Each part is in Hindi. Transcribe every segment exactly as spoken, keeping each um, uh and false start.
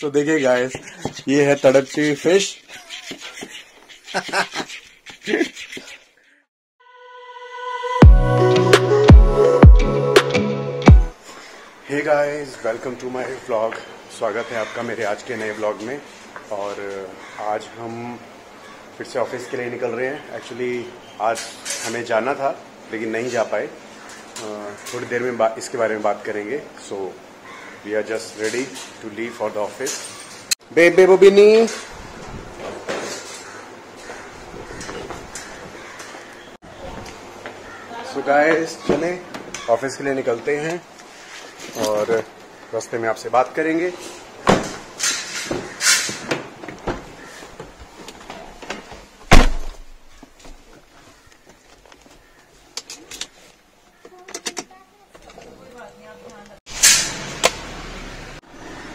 सो देखिए गाइस, ये है तड़पती हुई fish. Hey guys, welcome to my vlog. स्वागत है आपका मेरे आज के नए व्लॉग में। और आज हम फिर से ऑफिस के लिए निकल रहे हैं। एक्चुअली आज हमें जाना था लेकिन नहीं जा पाए। थोड़ी देर में बा, इसके बारे में बात करेंगे। So we are just ready to leave for the office. बेबे बोबिनी, सो गाइस चले ऑफिस के लिए निकलते हैं और रास्ते में आपसे बात करेंगे।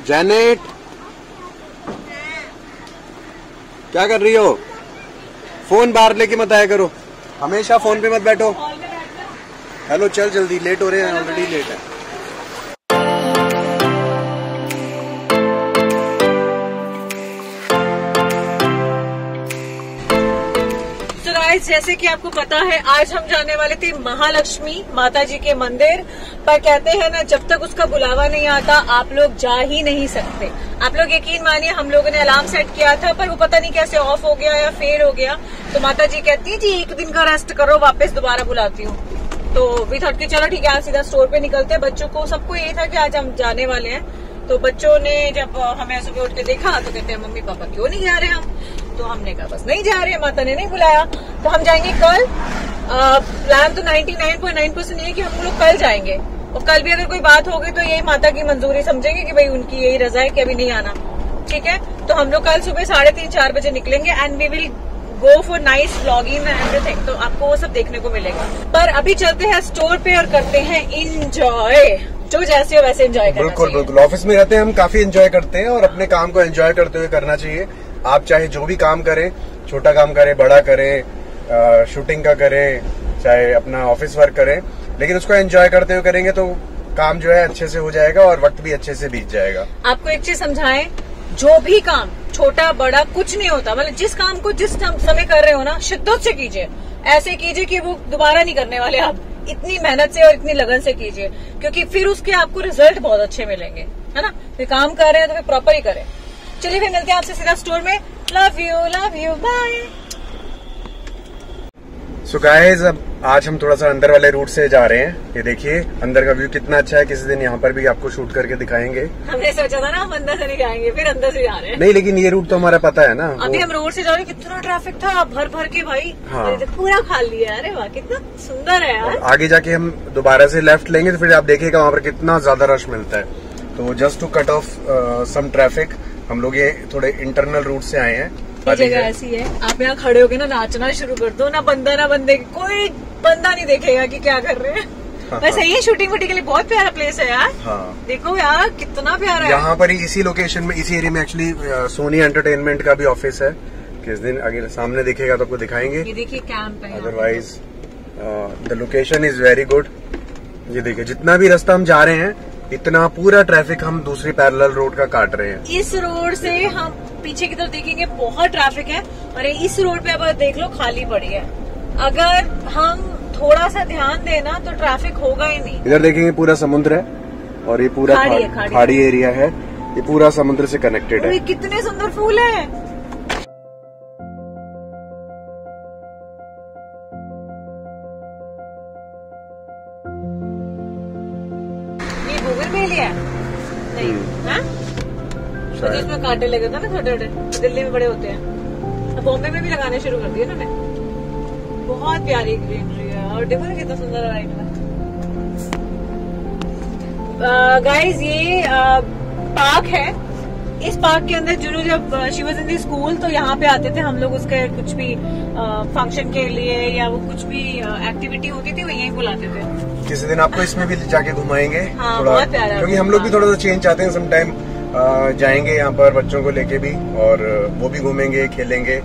जैनेट, क्या कर रही हो? फोन बाहर लेके मत आया करो, हमेशा फोन पे मत बैठो। हेलो, चल जल्दी, लेट हो रहे हैं, ऑलरेडी लेट है। जैसे कि आपको पता है, आज हम जाने वाले थे महालक्ष्मी माता जी के मंदिर पर। कहते हैं ना, जब तक उसका बुलावा नहीं आता आप लोग जा ही नहीं सकते। आप लोग यकीन मानिए, हम लोगों ने अलार्म सेट किया था पर वो पता नहीं कैसे ऑफ हो गया या फेल हो गया। तो माता जी कहती है जी एक दिन का रेस्ट करो, वापस दोबारा बुलाती हूँ। तो वी थॉट कि चलो ठीक है, आज सीधा स्टोर पे निकलते हैं। बच्चों को सबको ये था कि आज हम जाने वाले हैं। तो बच्चों ने जब हमें सुबह उठ के देखा तो कहते हैं मम्मी पापा क्यों नहीं जा रहे हम? तो हमने कहा बस नहीं जा रहे, माता ने नहीं बुलाया, तो हम जाएंगे कल। प्लान तो निन्यानवे पॉइंट नौ परसेंट ये कि हम लोग कल जाएंगे और कल भी अगर कोई बात हो गई तो यही माता की मंजूरी समझेंगे कि भाई उनकी यही रजा है कि अभी नहीं आना। ठीक है, तो हम लोग कल सुबह साढ़े तीन चार बजे निकलेंगे and we will go for nice vlogging and everything. तो आपको वो सब देखने को मिलेगा, पर अभी चलते हैं स्टोर पे और करते हैं इंजॉय। जो जैसे हो वैसे इंजॉय करना चाहिए। बिल्कुल बिल्कुल, ऑफिस में रहते हैं हम काफी इंजॉय करते हैं और अपने काम को एंजॉय करते हुए करना चाहिए। आप चाहे जो भी काम करें, छोटा काम करें, बड़ा करें, शूटिंग का करें, चाहे अपना ऑफिस वर्क करें, लेकिन उसको एंजॉय करते हुए करेंगे तो काम जो है अच्छे से हो जाएगा और वक्त भी अच्छे से बीत जाएगा। आपको एक चीज समझाएं, जो भी काम छोटा बड़ा कुछ नहीं होता, मतलब जिस काम को जिस समय कर रहे हो ना शिद्दत से कीजिए। ऐसे कीजिए कि वो दोबारा नहीं करने वाले, आप इतनी मेहनत से और इतनी लगन से कीजिए क्योंकि फिर उसके आपको रिजल्ट बहुत अच्छे मिलेंगे, है ना। फिर काम कर रहे हैं तो फिर प्रॉपर ही करें। चलिए फिर मिलते हैं आपसे सीधा स्टोर में। Love you, love you, bye. So guys, अब आज हम थोड़ा सा अंदर वाले रूट से जा रहे हैं। ये देखिए अंदर का व्यू कितना अच्छा है। किसी दिन यहाँ पर भी आपको शूट करके दिखाएंगे। हमने सोचा था ना हम अंदर से नहीं जाएंगे, फिर अंदर से जा रहे हैं। नहीं लेकिन ये रूट तो हमारा पता है ना। अभी हम रोड से जा रहे हैं, कितना ट्रैफिक था भर भर के भाई। हाँ। पूरा खाली लिया, अरे वाह कितना सुंदर है यार। आगे जाके हम दोबारा से लेफ्ट लेंगे तो फिर आप देखिएगा वहाँ पर कितना ज्यादा रश मिलता है। तो just to cut off some traffic हम लोग ये थोड़े इंटरनल रूट से आए हैं। जगह ऐसी है, आप यहाँ खड़े होके ना नाचना शुरू कर दो, ना बंदा ना बंदे, कोई बंदा नहीं देखेगा कि क्या कर रहे हैं। हाँ, वैसे ये शूटिंग वूटिंग के लिए बहुत प्यारा प्लेस है यार। हाँ। देखो यार कितना प्यारा है। यहाँ पर इसी लोकेशन में, इसी एरिया में एक्चुअली सोनी एंटरटेनमेंट का भी ऑफिस है। किस दिन अगर सामने दिखेगा तो आपको दिखाएंगे। ये देखिए कैंप है। Otherwise the location is very good. ये देखिए जितना भी रास्ता हम जा रहे हैं इतना पूरा ट्रैफिक हम दूसरी पैरेलल रोड का काट रहे हैं। इस रोड से हम पीछे की तरफ देखेंगे बहुत ट्रैफिक है और इस रोड पे अब देख लो खाली पड़ी है। अगर हम थोड़ा सा ध्यान देना तो ट्रैफिक होगा ही नहीं। इधर देखेंगे पूरा समुद्र है और ये पूरा खाड़ी, खाड़ी, खाड़ी, खाड़ी एरिया है। ये पूरा समुद्र से कनेक्टेड है। कितने सुंदर फूल है। कांटे लगे थे ना छोटे छोटे, दिल्ली में बड़े होते हैं, बॉम्बे में भी लगाने शुरू कर दिए उन्होंने। बहुत प्यारी ग्रीनरी है और देखो ना कितना सुंदर राइट है। गाइस ये आ, पार्क है। इस पार्क के अंदर जुनू जब she was in the school तो यहाँ पे आते थे हम लोग। उसके कुछ भी फंक्शन के लिए या वो कुछ भी एक्टिविटी होती थी वो यही बुलाते थे। किसी दिन आपको इसमें भी जाके घुमाएंगे। हाँ, बहुत प्यारा, क्योंकि हम लोग भी थोड़ा सा चेंज चाहते हैं। सम टाइम जाएंगे यहाँ पर बच्चों को लेके भी और वो भी घूमेंगे खेलेंगे।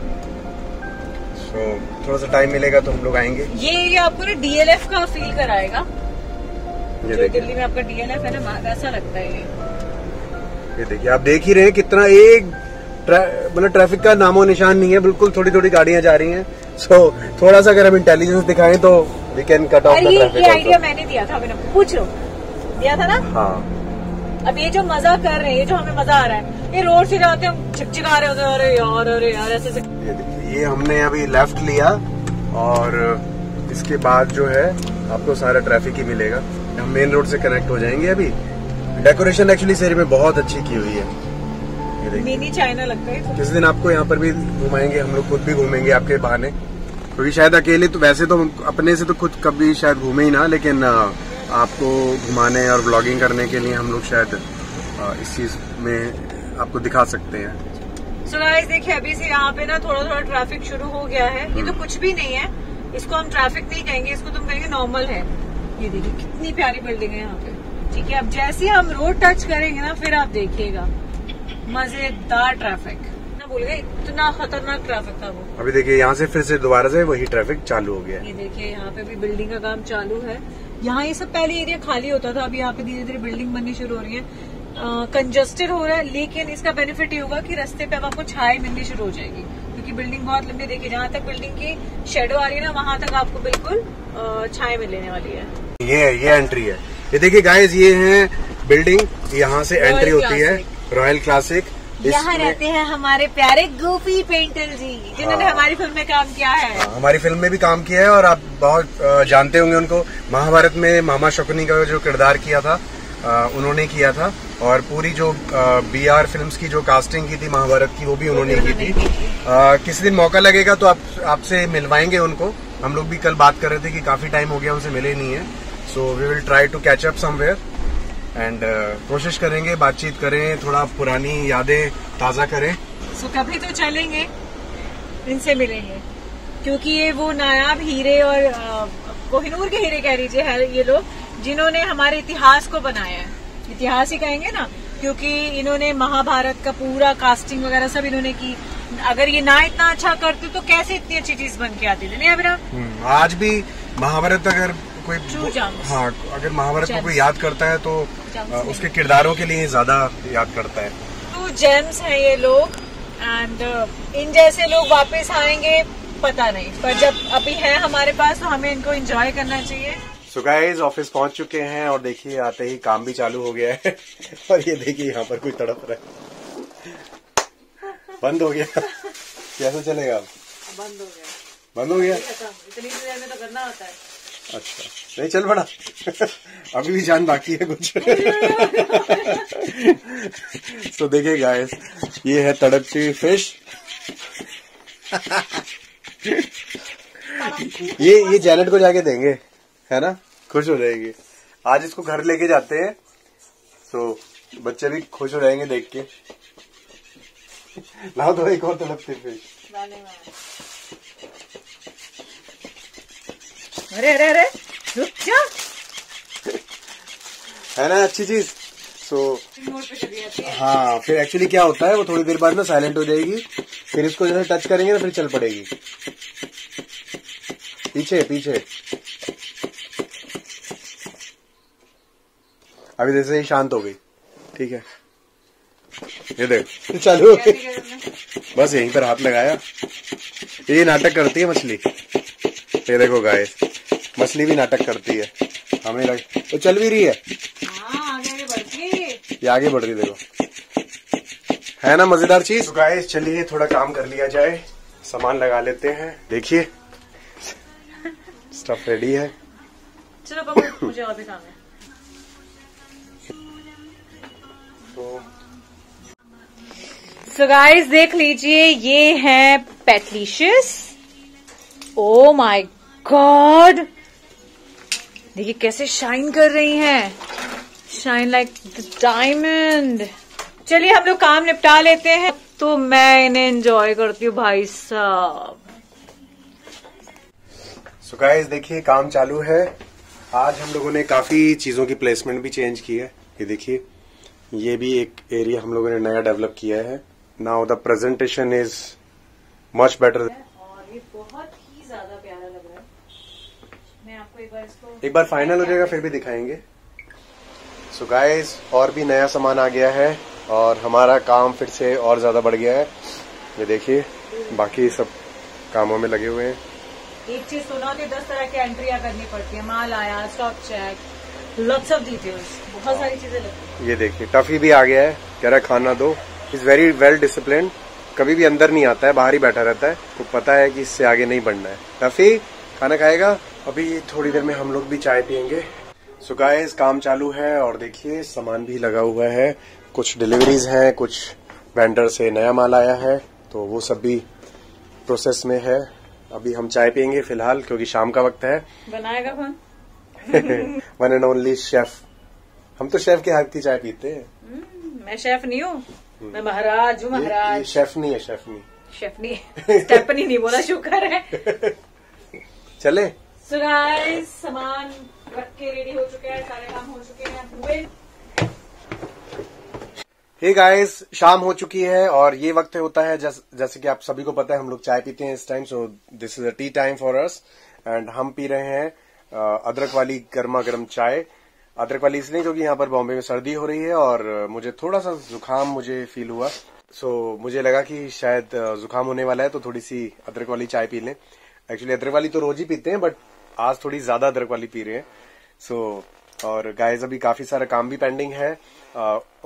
सो थोड़ा सा टाइम मिलेगा तो हम लोग आएंगे। ये ये आपको ना डीएलएफ का फील कराएगा। ये जो दिल्ली में आपका डीएलएफ है ना, वैसा लगता है ये। ये देखिए, आप देख ही रहे हैं कितना एक मतलब ट्रैफिक का नामो निशान नहीं है, बिल्कुल थोड़ी थोड़ी गाड़ियां जा रही हैं। सो so, थोड़ा सा अगर हम इंटेलिजेंस दिखाएं तो we can cut off the traffic. ये आइडिया मैंने दिया था, मैंने पूछो दिया था ना। हाँ, अब ये जो मजा कर रहे हैं, ये जो हमें मजा आ रहा है, ये रोड से जाते हम चिकचिका रहे होते हैं, अरे यार अरे यार ऐसे ऐसे। ये देखिए, ये हमने अभी लेफ्ट लिया और इसके बाद जो है आपको सारा ट्रैफिक ही मिलेगा। हम मेन रोड से कनेक्ट हो जाएंगे। अभी डेकोरेशन एक्चुअली शहर में बहुत अच्छी की हुई है, मिनी चाइना लगता है। किस दिन आपको यहाँ पर भी घुमाएंगे, हम लोग खुद भी घूमेंगे आपके बहाने, क्योंकि शायद अकेले तो वैसे तो अपने से तो खुद कभी शायद घूमे ही ना, लेकिन आपको घुमाने और व्लॉगिंग करने के लिए हम लोग शायद इस चीज में आपको दिखा सकते हैं। सो गाइस देखिए, अभी से यहाँ पे ना थोड़ा थोड़ा ट्रैफिक शुरू हो गया है। ये तो कुछ भी नहीं है, इसको हम ट्रैफिक नहीं कहेंगे, इसको तुम कहेंगे नॉर्मल है। ये देखिए कितनी प्यारी बिल्डिंग है यहाँ पे। ठीक है, अब जैसे हम रोड टच करेंगे ना, फिर आप देखिएगा मजेदार ट्रैफिक। ना बोल गए, इतना खतरनाक ट्रैफिक था वो। अभी देखिए यहाँ से फिर से दोबारा से वही ट्रैफिक चालू हो गया। ये देखिए यहाँ पे भी बिल्डिंग का काम चालू है। यहाँ ये सब पहले एरिया खाली होता था, अभी यहाँ पे धीरे धीरे बिल्डिंग बननी शुरू हो रही है। कंजस्टेड हो रहा है, लेकिन इसका बेनिफिट ये होगा कि रास्ते पे अब आपको छाई मिलनी शुरू हो जाएगी, क्योंकि बिल्डिंग बहुत लंबी। देखिए जहाँ तक बिल्डिंग की शेडो आ रही है ना, वहाँ तक आपको बिल्कुल छाई मिलने वाली है। ये ये एंट्री है, ये देखिए गाइस, ये है बिल्डिंग, यहाँ से एंट्री होती है रॉयल क्लासिक। यहाँ रहते हैं हमारे प्यारे गुफी पेंटल जी, जिन्होंने हाँ, हमारी फिल्म में काम किया है। हाँ, हमारी फिल्म में भी काम किया है और आप बहुत जानते होंगे उनको। महाभारत में मामा शकुनी का जो किरदार किया था आ, उन्होंने किया था, और पूरी जो बी आर फिल्म्स की जो कास्टिंग की थी महाभारत की, वो भी उन्होंने, उन्होंने की थी, थी। आ, किसी दिन मौका लगेगा तो आप आपसे मिलवाएंगे उनको। हम लोग भी कल बात कर रहे थे कि काफी टाइम हो गया उनसे मिले नहीं है। So we will try to catch up somewhere and uh, कोशिश करेंगे, बातचीत करें, थोड़ा पुरानी यादें ताज़ा करें। सो so, कभी तो चलेंगे, इनसे मिलेंगे, क्योंकि ये वो नायाब हीरे और कोहिनूर के हीरे कह लीजिए है ये लोग, जिन्होंने हमारे इतिहास को बनाया है। इतिहास ही कहेंगे ना, क्योंकि इन्होंने महाभारत का पूरा कास्टिंग वगैरह सब इन्होंने की। अगर ये ना इतना अच्छा करते तो कैसे इतनी अच्छी चीज बन के आती थी। नहीं अभी आज भी महाभारत अगर कोई हाँ अगर महाभारत को कोई याद करता है तो आ, उसके किरदारों के लिए ज्यादा याद करता है। टू जेम्स हैं ये लोग, एंड इन जैसे लोग वापस आएंगे पता नहीं, पर जब अभी है हमारे पास तो हमें इनको एंजॉय करना चाहिए। सो गाइस ऑफिस पहुंच चुके हैं और देखिए आते ही काम भी चालू हो गया है और ये देखिए यहाँ पर कोई तड़प रहा है, बंद हो गया कैसे चलेगा, बंद हो गया बंद हो गया इतनी देर में तो करना होता है। अच्छा नहीं चल बड़ा अभी भी जान बाकी है कुछ तो देखिए गाइस, ये है तड़पती फिश ये ये जैनेट को जाके देंगे है ना, खुश हो जाएंगे। आज इसको घर लेके जाते हैं तो बच्चे भी खुश हो जाएंगे देख के। लाओ दो एक और तड़पती फिश। अरे अरे अरे रुक जा, है ना अच्छी चीज। सो so, हाँ फिर एक्चुअली क्या होता है, वो थोड़ी देर बाद ना साइलेंट हो जाएगी, फिर इसको जैसे टच करेंगे ना फिर चल पड़ेगी पीछे पीछे। अभी जैसे ही शांत हो गई, ठीक है ये देख चालू हो गई, बस यहीं पर हाथ लगाया। ये नाटक करती है मछली, ये देखो गाइस मछली भी नाटक करती है, हमें लग तो चल भी रही है। हाँ, आगे बढ़ती, ये आगे बढ़ रही देखो, है ना मजेदार चीज। तो गाइस चलिए थोड़ा काम कर लिया जाए, सामान लगा लेते हैं। देखिए स्टफ रेडी है। चलो पापा मुझे और भी काम है। तो सो गाइस देख लीजिए, ये है पेटलिशियस। ओ माय गॉड, देखिए कैसे शाइन कर रही हैं, शाइन लाइक द डायमंड। चलिए हम लोग काम निपटा लेते हैं, तो मैं इन्हें एंजॉय करती हूँ भाई साहब। सो गाइस देखिए काम चालू है। आज हम लोगों ने काफी चीजों की प्लेसमेंट भी चेंज की है। ये देखिए ये भी एक एरिया हम लोगों ने नया डेवलप किया है। Now the presentation is much better. और ये बहुत ही ज्यादा प्यारा लग रहा है। मैं आपको एक बार इसको एक बार फाइनल हो जाएगा फिर भी दिखाएंगे। सो so गाइस और भी नया सामान आ गया है। और हमारा काम फिर से और ज़्यादा बढ़ गया है। ये देखिए बाकी सब कामों में लगे हुए हैं। एक चीज सुना कि दस तरह की एंट्रियाँ करनी पड़ती है, माल आया, stock check, lots of details, बहुत सारी चीजें लगती है। ये देखिए टफी भी आ गया है, कह रहा है खाना दो। इज वेरी वेल डिसिप्लिन, कभी भी अंदर नहीं आता है, बाहर ही बैठा रहता है, तो पता है कि इससे आगे नहीं बढ़ना है। टफी खाना खाएगा। अभी थोड़ी देर में हम लोग भी चाय पियेंगे। सो गाइस काम चालू है और देखिए सामान भी लगा हुआ है, कुछ डिलीवरीज हैं, कुछ वेंडर से नया माल आया है, तो वो सब भी प्रोसेस में है। अभी हम चाय पियेंगे फिलहाल क्योंकि शाम का वक्त है। बनाएगा कौन? One and only chef. हम तो शेफ के हाथ की चाय पीते हैं। mm, मैं शेफ नहीं हूँ, मैं महाराज हूँ। महाराज शेफ नहीं है, शेफ नहीं, शेफ नहीं, स्टेफनी नहीं बोला, शुक्र है। चले so guys, सामान रख के रेडी हो चुके हैं, सारे काम हो चुके हैं। हे गाइस शाम हो चुकी है और ये वक्त होता है जस, जैसे कि आप सभी को पता है हम लोग चाय पीते हैं इस time. So this is a tea time for us and हम पी रहे हैं आ, अदरक वाली गर्मा गर्म चाय। अदरक वाली इसलिए क्योंकि यहाँ पर बॉम्बे में सर्दी हो रही है और मुझे थोड़ा सा जुकाम मुझे फील हुआ, सो मुझे लगा कि शायद जुकाम होने वाला है तो थोड़ी सी अदरक वाली चाय पी लें। एक्चुअली अदरक वाली तो रोज ही पीते हैं बट आज थोड़ी ज्यादा अदरक वाली पी रहे हैं। सो so, और गाइस अभी काफी सारा काम भी पेंडिंग है,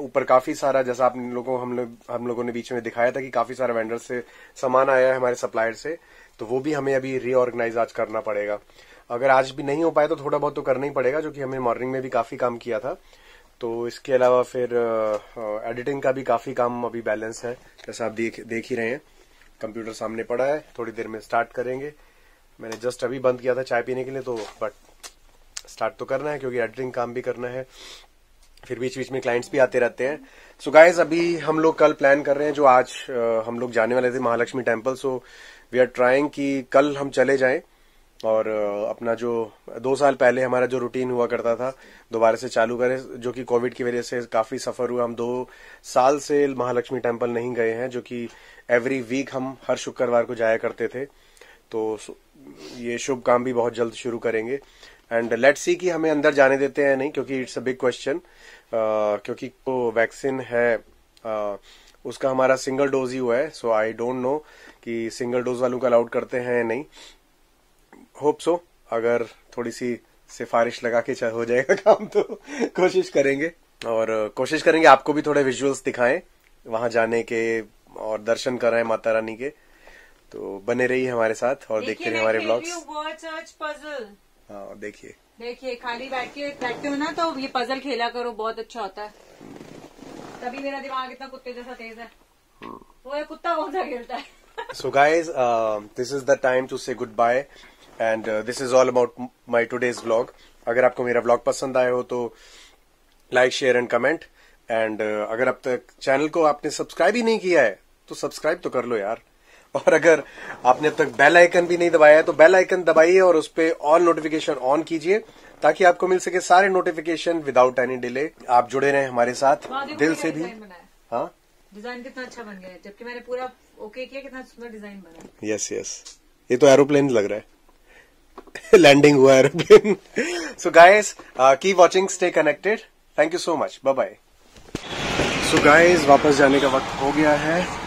ऊपर काफी सारा, जैसा आप लोगों हम लोग हम लोगों ने बीच में दिखाया था कि काफी सारा वेंडर से सामान आया है हमारे सप्लायर से, तो वो भी हमें अभी रीऑर्गेनाइज आज करना पड़ेगा। अगर आज भी नहीं हो पाया तो थोड़ा बहुत तो करना ही पड़ेगा, जो कि हमें मॉर्निंग में भी काफी काम किया था। तो इसके अलावा फिर एडिटिंग का भी काफी काम अभी बैलेंस है, जैसा आप देख देख ही रहे हैं। कंप्यूटर सामने पड़ा है, थोड़ी देर में स्टार्ट करेंगे। मैंने जस्ट अभी बंद किया था चाय पीने के लिए तो, बट स्टार्ट तो करना है क्योंकि एडिटिंग काम भी करना है, फिर बीच बीच में क्लाइंट्स भी आते रहते हैं। सो so गाइस अभी हम लोग कल प्लान कर रहे हैं, जो आज हम लोग जाने वाले थे Mahalakshmi temple, so we are trying कि कल हम चले जाएं और अपना जो दो साल पहले हमारा जो रूटीन हुआ करता था दोबारा से चालू करें, जो कि कोविड की वजह से काफी सफर हुआ। हम दो साल से महालक्ष्मी टेम्पल नहीं गए हैं, जो कि एवरी वीक हम हर शुक्रवार को जाया करते थे। तो ये शुभ काम भी बहुत जल्द शुरू करेंगे एंड लेट्स सी कि हमें अंदर जाने देते हैं नहीं, क्योंकि इट्स अ बिग क्वेश्चन, क्योंकि तो वैक्सीन है uh, उसका हमारा सिंगल डोज ही हुआ है। सो आई डोंट नो कि सिंगल डोज वालों को अलाउड करते हैं नहीं, होप सो so, अगर थोड़ी सी सिफारिश लगा के हो जाएगा काम तो कोशिश करेंगे, और कोशिश करेंगे आपको भी थोड़े विजुअल्स दिखाएं वहां जाने के और दर्शन कराएं माता रानी के। तो बने रहिए हमारे साथ और देखते रहिए हमारे ब्लॉग्स। हाँ देखिए देखिए खाली बैठ के बैठते हो ना तो ये पजल खेला करो, बहुत अच्छा होता है, तभी मेरा दिमाग इतना कुत्ते जैसा तेज है। वो एक कुत्ता कौन सा खेलता है। So guys this is the time to say goodbye and this is all about my today's vlog. अगर आपको मेरा व्लॉग पसंद आया हो तो like share and comment, and अगर अब तक चैनल को आपने सब्सक्राइब ही नहीं किया है तो सब्सक्राइब तो कर लो यार, और अगर आपने अब तक बेल आइकन भी नहीं दबाया है तो बेल आइकन दबाइए और उस पर ऑल नोटिफिकेशन ऑन कीजिए ताकि आपको मिल सके सारे नोटिफिकेशन विदाउट एनी डिले। आप जुड़े रहें हमारे साथ दिल से भी। हाँ डिजाइन कितना अच्छा बन गया है, जबकि मैंने पूरा ओके किया, कितना सुंदर डिजाइन बना है। यस यस ये तो एरोप्लेन लग रहा है। लैंडिंग हुआ aeroplane. So guys keep watching, stay connected, thank you so much, bye bye. So guys वापस जाने का वक्त हो गया है।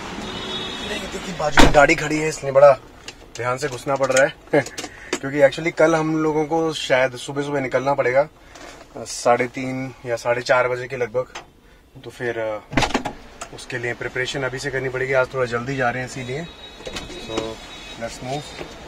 बाजू में गाड़ी खड़ी है इसलिए बड़ा ध्यान से घुसना पड़ रहा है क्योंकि एक्चुअली कल हम लोगों को शायद सुबह सुबह निकलना पड़ेगा, साढ़े तीन या साढ़े चार बजे के लगभग, तो फिर उसके लिए प्रिपरेशन अभी से करनी पड़ेगी। आज थोड़ा जल्दी जा रहे हैं इसीलिए, सो लेट्स मूव।